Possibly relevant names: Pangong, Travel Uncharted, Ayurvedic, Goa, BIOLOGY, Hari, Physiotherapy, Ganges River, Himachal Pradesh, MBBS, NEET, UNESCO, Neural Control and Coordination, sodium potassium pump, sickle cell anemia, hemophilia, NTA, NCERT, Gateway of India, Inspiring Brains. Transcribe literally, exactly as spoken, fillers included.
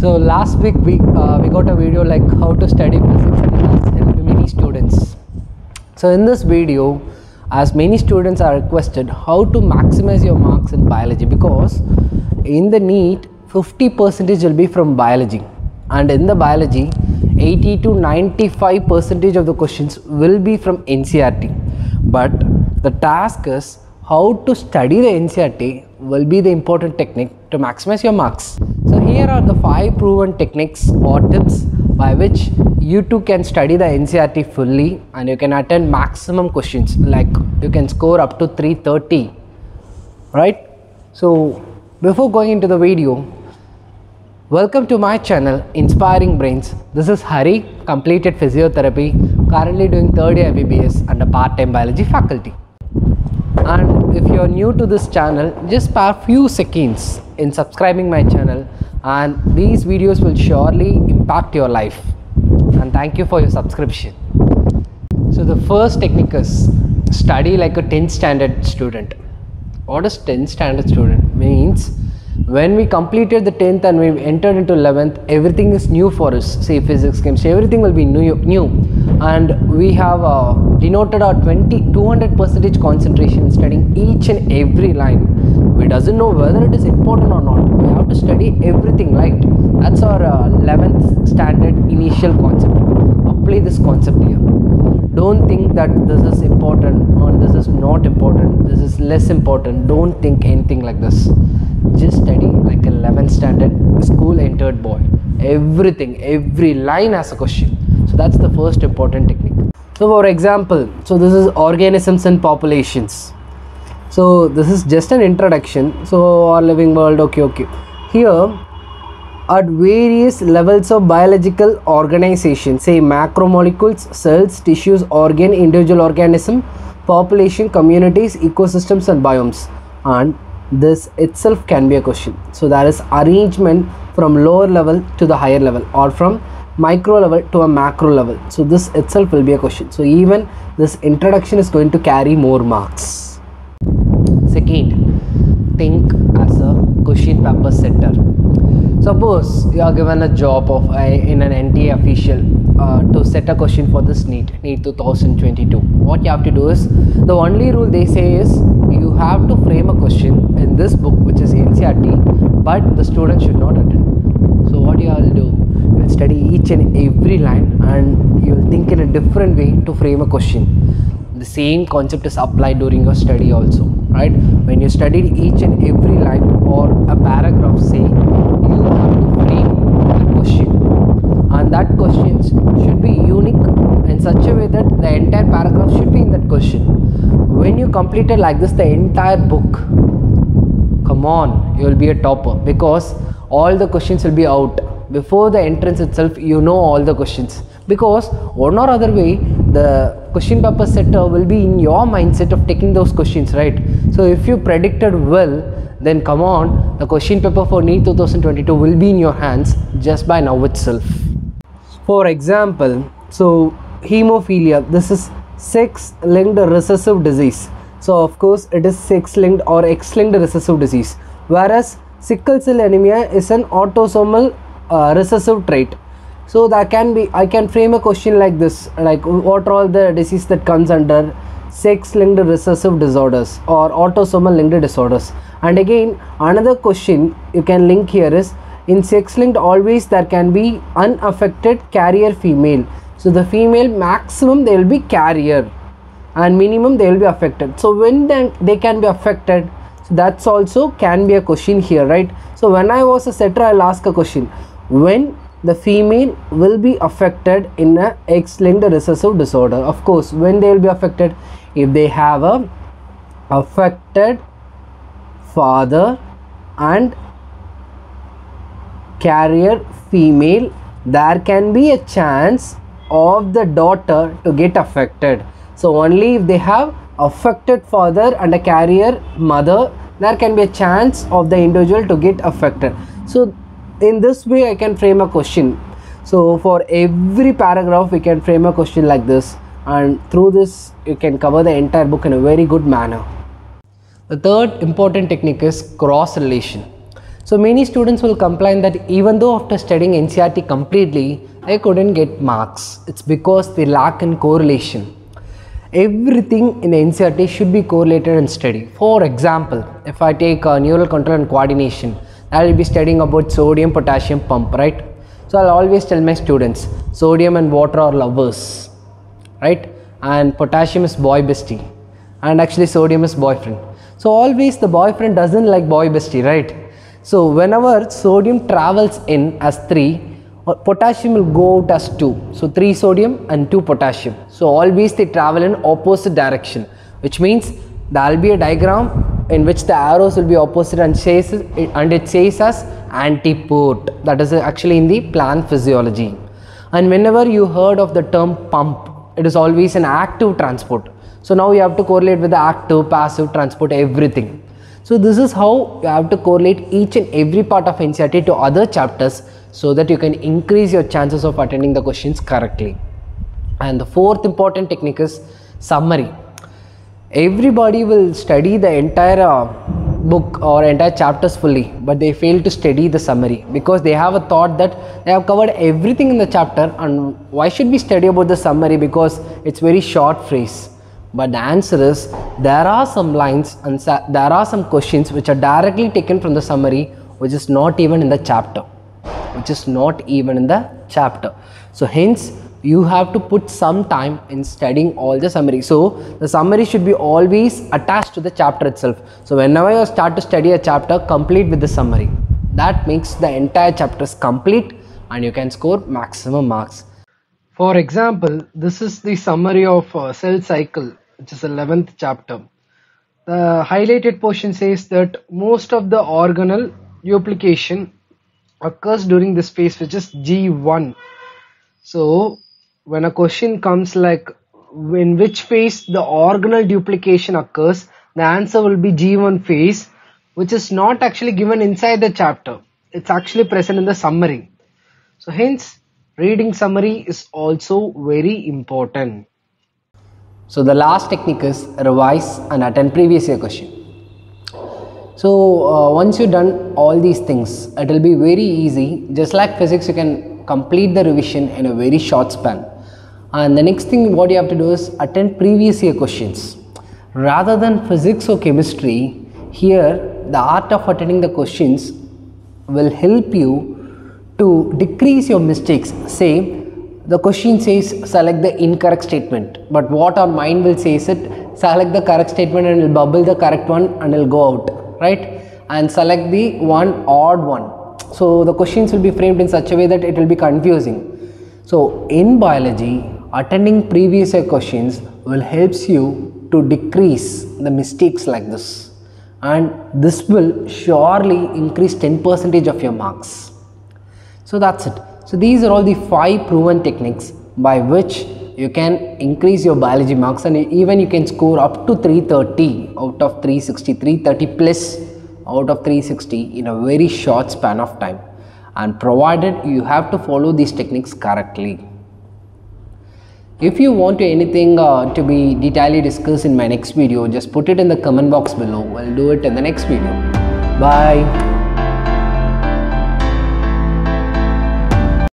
So last week we uh, we got a video like how to study physics and it has helped many students. So in this video, as many students are requested, how to maximize your marks in biology, because in the NEET fifty percent will be from biology, and in the biology eighty to ninety-five percent of the questions will be from N C E R T. But the task is how to study the N C E R T will be the important technique to maximize your marks. So here are the five proven techniques or tips by which you too can study the N C E R T fully and you can attend maximum questions, like you can score up to three thirty, right? So before going into the video, welcome to my channel Inspiring Brains. This is Hari, completed physiotherapy, currently doing third year M B B S and a part-time biology faculty. And if you are new to this channel, just spare few seconds in subscribing my channel, and these videos will surely impact your life, and thank you for your subscription. So the first technique is study like a tenth standard student. What is tenth standard student? Means when we completed the tenth and we entered into eleventh, everything is new for us. See, physics, chemistry, everything will be new, new. And we have uh, denoted our twenty, two hundred percent concentration in studying each and every line. We doesn't know whether it is important or not. We have to study everything, right? That's our uh, eleventh standard initial concept. Apply this concept here. Don't think that this is important or this is not important, this is less important. Don't think anything like this. Just study like eleventh standard school entered boy. Everything, every line has a question. So that's the first important technique. So for example, so this is organisms and populations. So this is just an introduction. So our living world, okay, okay. Here at various levels of biological organization, say macromolecules, cells, tissues, organ, individual organism, population, communities, ecosystems and biomes. And this itself can be a question. So there is arrangement from lower level to the higher level, or from micro level to a macro level. So this itself will be a question. So even this introduction is going to carry more marks. Second, think as a question paper setter. Suppose you are given a job of a, in an N T A official uh, to set a question for this NEET, NEET twenty twenty-two. What you have to do is, the only rule they say is you have to frame a question in this book which is N C E R T, but the student should not attend. So what you all do, you will study each and every line and you will think in a different way to frame a question. The same concept is applied during your study also, right? When you studied each and every line or a paragraph, say, you have to frame the question, and that question should be unique in such a way that the entire paragraph should be in that question. When you completed like this the entire book, come on, you will be a topper, because all the questions will be out before the entrance itself. You know all the questions, because one or other way the question paper setter will be in your mindset of taking those questions, right? So if you predicted well, then come on, the question paper for NEET twenty twenty-two will be in your hands just by now itself. For example, so hemophilia, this is sex-linked recessive disease. So of course it is sex-linked or X-linked recessive disease, whereas sickle cell anemia is an autosomal uh, recessive trait. So that can be, I can frame a question like this, like what are all the disease that comes under sex-linked recessive disorders or autosomal linked disorders. And again another question you can link here is, in sex-linked always there can be unaffected carrier female. So the female maximum they will be carrier and minimum they will be affected. So when then they can be affected, so that's also can be a question here, right? So when I was a setter, I'll ask a question, when the female will be affected in a X-linked recessive disorder. Of course, when they will be affected, if they have a affected father and carrier female, there can be a chance of the daughter to get affected. So only if they have affected father and a carrier mother, there can be a chance of the individual to get affected. So in this way I can frame a question. So for every paragraph we can frame a question like this, and through this you can cover the entire book in a very good manner. The third important technique is cross relation. So many students will complain that even though after studying N C E R T completely, I couldn't get marks. It's because they lack in correlation. Everything in N C E R T should be correlated and studied. For example, if I take uh, neural control and coordination, I will be studying about sodium potassium pump, right? So I'll always tell my students, sodium and water are lovers, right? And potassium is boy bestie, and actually sodium is boyfriend. So always the boyfriend doesn't like boy bestie, right? So whenever sodium travels in as three, potassium will go out as two. So three sodium and two potassium. So always they travel in opposite direction, which means there will be a diagram in which the arrows will be opposite and says and it says as antipode. That is actually in the plant physiology. And whenever you heard of the term pump, it is always an active transport. So now you have to correlate with the active, passive transport, everything. So this is how you have to correlate each and every part of N C E R T to other chapters, so that you can increase your chances of attending the questions correctly. And the fourth important technique is summary. Everybody will study the entire uh, book or entire chapters fully, but they fail to study the summary because they have a thought that they have covered everything in the chapter, and why should we study about the summary because it's very short phrase. But the answer is, there are some lines and there are some questions which are directly taken from the summary, which is not even in the chapter. Which is not even in the chapter. So hence you have to put some time in studying all the summary. So the summary should be always attached to the chapter itself. So whenever you start to study a chapter, complete with the summary. That makes the entire chapter complete and you can score maximum marks. For example, this is the summary of uh, cell cycle, which is the eleventh chapter. The highlighted portion says that most of the organelle duplication occurs during this phase, which is G one. So when a question comes like in which phase the organelle duplication occurs, the answer will be G one phase, which is not actually given inside the chapter. It's actually present in the summary. So hence reading summary is also very important. So the last technique is revise and attend previous year question. So uh, once you've done all these things, it will be very easy. Just like physics, you can complete the revision in a very short span. And the next thing what you have to do is attend previous year questions. Rather than physics or chemistry, here the art of attending the questions will help you to decrease your mistakes. Say the question says select the incorrect statement, but what our mind will say is it select the correct statement and it will bubble the correct one and it will go out, right? And select the one odd one. So the questions will be framed in such a way that it will be confusing. So in biology, attending previous year questions will helps you to decrease the mistakes like this, and this will surely increase ten percent of your marks. So that's it. So these are all the five proven techniques by which you can increase your biology marks, and even you can score up to three thirty out of three sixty, three thirty plus out of three sixty in a very short span of time, and provided you have to follow these techniques correctly. If you want to anything uh, to be detailedly discussed in my next video, just put it in the comment box below. I'll do it in the next video. Bye.